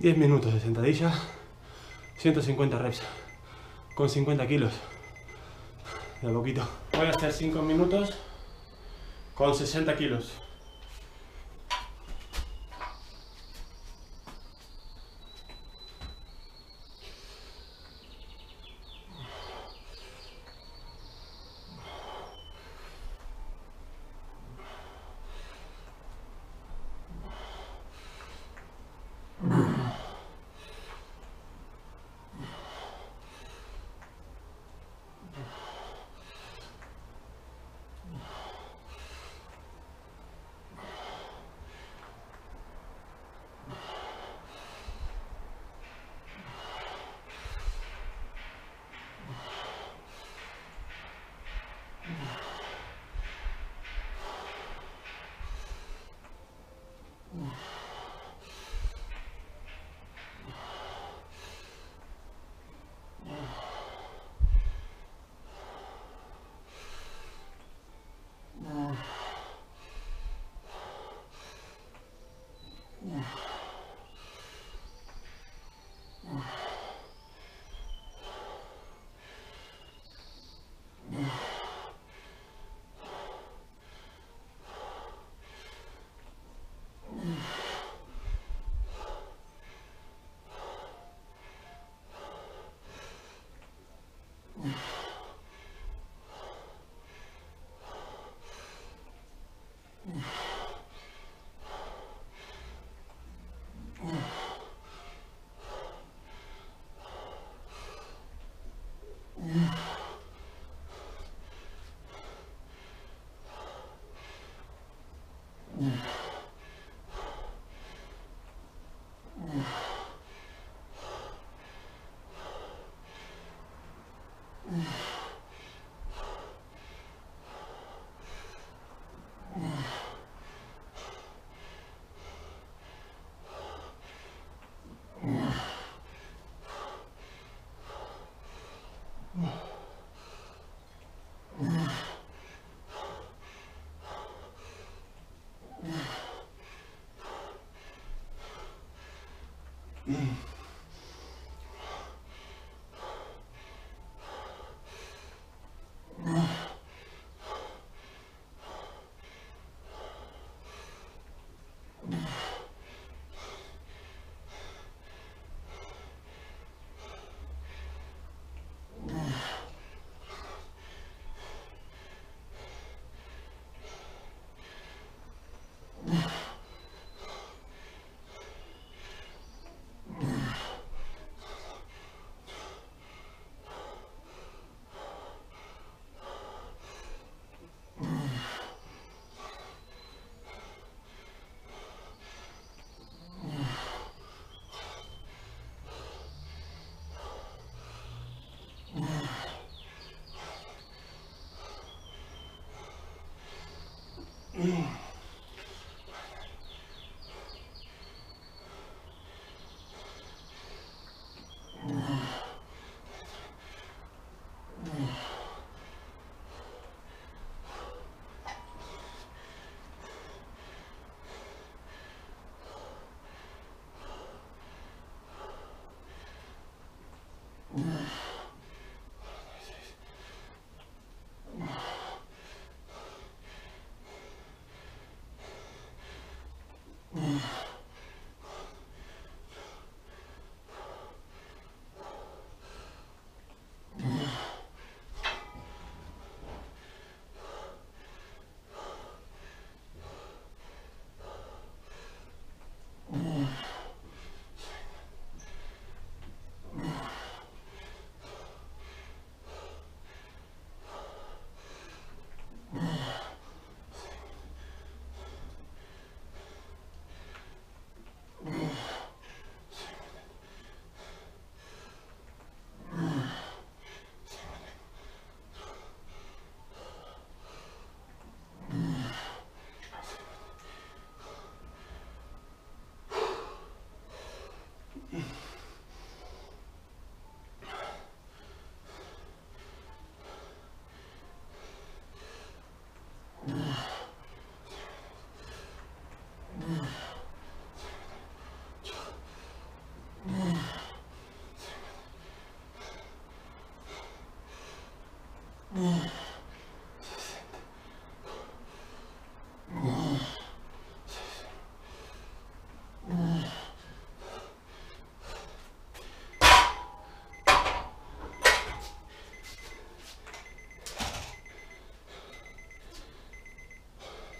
10 minutos de sentadilla, 150 reps con 50 kilos, de a poquito. Voy a hacer 5 minutos con 60 kilos.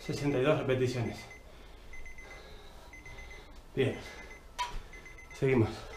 62 repeticiones. Bien. Seguimos.